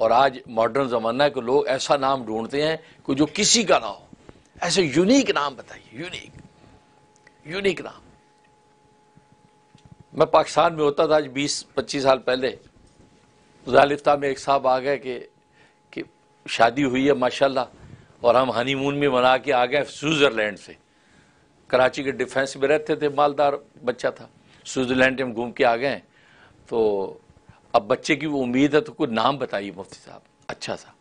और आज मॉडर्न ज़माना है कि लोग ऐसा नाम ढूंढते हैं कि जो किसी का ना हो। ऐसे यूनिक नाम बताइए, यूनिक यूनिक नाम। मैं पाकिस्तान में होता था आज 20-25 साल पहले, ज़ालिफ्ता में एक साहब आ गए कि शादी हुई है माशाल्लाह, और हम हनीमून में मना के आ गए स्विट्ज़रलैंड से। कराची के डिफेंस में रहते थे, मालदार बच्चा था, स्विट्ज़रलैंड में घूम के आ गए। तो अब बच्चे की वो उम्मीद है तो कोई नाम बताइए मुफ्ती साहब अच्छा सा।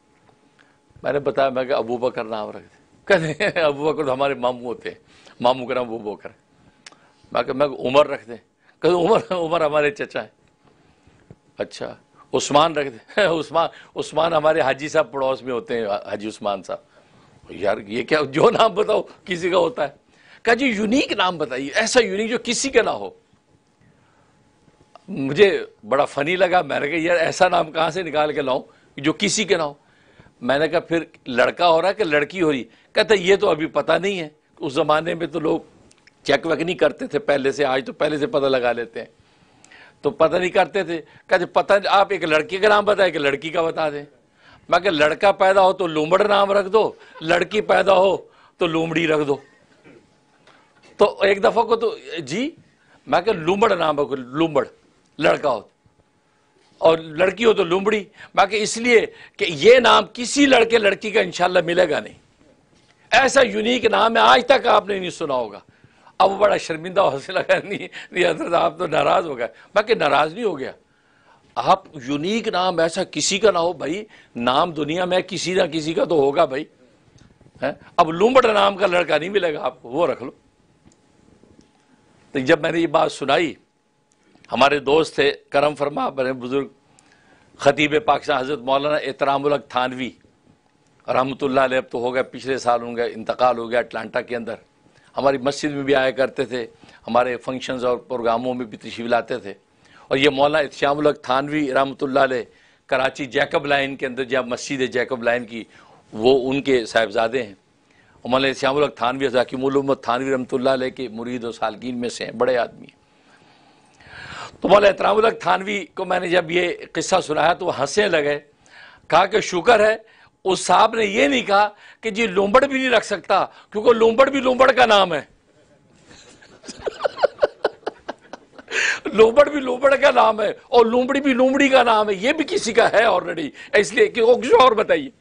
मैंने बताया, मैं कहा अबू बकर नाम रख दे। कहते हैं अबू बकर तो हमारे मामू होते हैं, मामू का नाम अबू बकर। मैं उमर रख दें। कहते उमर उमर हमारे चचा हैं। अच्छा उस्मान रख दें। उस्मान हमारे हाजी साहब पड़ोस में होते हैं, हाजी उस्मान साहब। यार ये क्या, जो नाम बताओ किसी का होता है। कहा जी यूनिक नाम बताइए, ऐसा यूनिक जो किसी का ना हो। मुझे बड़ा फ़नी लगा। मैंने कहा यार ऐसा नाम कहाँ से निकाल के लाऊं जो किसी के ना हो। मैंने कहा फिर लड़का हो रहा है कि लड़की हो रही। कहता ये तो अभी पता नहीं है, उस ज़माने में तो लोग चेक वक नहीं करते थे पहले से, आज तो पहले से पता लगा लेते हैं, तो पता नहीं करते थे। कहते पता आप एक लड़के का नाम बताएं कि लड़की का बता दें। मैं कहा लड़का पैदा हो तो लूमड़ नाम रख दो, लड़की पैदा हो तो लूमड़ी रख दो। तो एक दफ़ा को तो जी मैं कहा लूमड़ नाम रखो, लूमड़ लड़का हो और लड़की हो तो लूमड़ी। बाकी इसलिए कि ये नाम किसी लड़के लड़की का इंशाल्लाह मिलेगा नहीं। ऐसा यूनिक नाम है आज तक आपने नहीं सुना होगा। अब बड़ा शर्मिंदा हौसला करनी हजरत आप तो नाराज हो गए। बाकी नाराज नहीं हो गया, आप यूनिक नाम ऐसा किसी का ना हो। भाई नाम दुनिया में किसी ना किसी का तो होगा भाई, है? अब लूमड़ नाम का लड़का नहीं मिलेगा आपको, वो रख लो। तो जब मैंने ये बात सुनाई, हमारे दोस्त थे करम फरमा बड़े बुजुर्ग खतीब पाकिस्तान हजरत मौलाना एहतरामुल हक थानवी रहमतुल्लाह अलैह, अब तो हो गया पिछले साल होंगे, इंतकाल हो गया अटलांटा के अंदर। हमारी मस्जिद में भी आया करते थे, हमारे फंक्शंस और प्रोग्रामों में भी तशरीफ लाते थे। और ये मौलाना एहतरामुल हक थानवी रहमतुल्लाह अलैह कराची जैकब लाइन के अंदर, जहाँ मस्जिद है जैकब लाइन की, वो उनके साहिबजादे हैं। और मौलाना एहतरामुल हक थानवी हकीमुल उम्मत थानवी रहमतुल्लाह अलैह के मुरीद और सालकीन में से हैं, बड़े आदमी। तो मौलाना एहतरामुल हक थानवी को मैंने जब ये किस्सा सुनाया तो वह हंसने लगे। कहा कि शुक्र है उस साहब ने ये नहीं कहा कि जी लूमड़ भी नहीं रख सकता क्योंकि लूमड़ भी लूमड़ का नाम है। लूमड़ भी लूमड़ का नाम है और लूमड़ी भी लूमड़ी का नाम है, ये भी किसी का है ऑलरेडी, इसलिए कि कुछ और बताइए।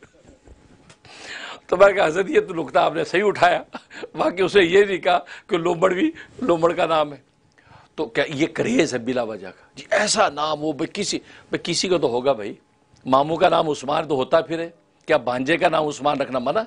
तो मैंने कहा हजरत ये तो नुकता आपने सही उठाया, बाकी उसे ये नहीं कहा कि लूमड़ भी लूमड़ का नाम है। तो क्या ये क्रेज है बिला वजह का जी, ऐसा नाम हो भाई किसी का तो होगा। भाई मामू का नाम उस्मान तो होता फिर है, क्या भांजे का नाम उस्मान रखना मना?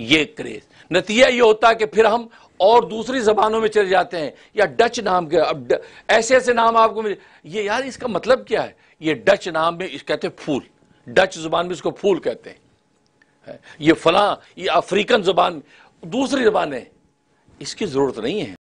ये क्रेज नतीजा ये होता है कि फिर हम और दूसरी जबानों में चले जाते हैं, या डच नाम के। अब ऐसे ऐसे नाम आपको मिले, ये यार इसका मतलब क्या है? ये डच नाम में कहते हैं फूल, डच जुबान में इसको फूल कहते हैं। ये फलां, ये अफ्रीकन जुबान, दूसरी जबान है, इसकी ज़रूरत नहीं है।